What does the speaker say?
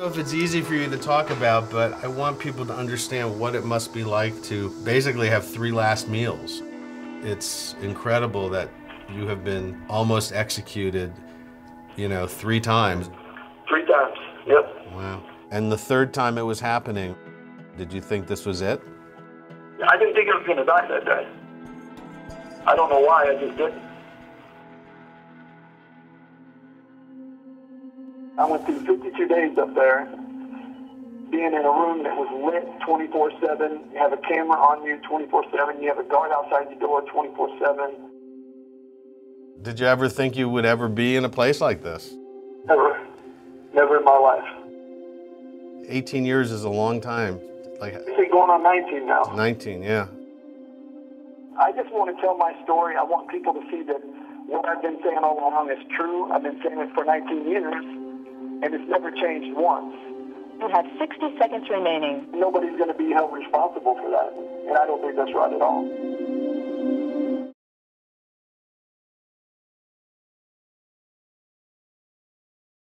I don't know if it's easy for you to talk about, but I want people to understand what it must be like to basically have three last meals. It's incredible that you have been almost executed, you know, three times. Three times, yep. Wow. And the third time it was happening, did you think this was it? I didn't think I was going to die that day. I don't know why, I just didn't. I went through 52 days up there, being in a room that was lit 24/7, you have a camera on you 24/7, you have a guard outside your door 24/7. Did you ever think you would ever be in a place like this? Never. Never in my life. 18 years is a long time. Like, I think going on 19 now. 19, yeah. I just want to tell my story. I want people to see that what I've been saying all along is true. I've been saying it for 19 years. And it's never changed once. You have 60 seconds remaining. Nobody's going to be held responsible for that, and I don't think that's right at all.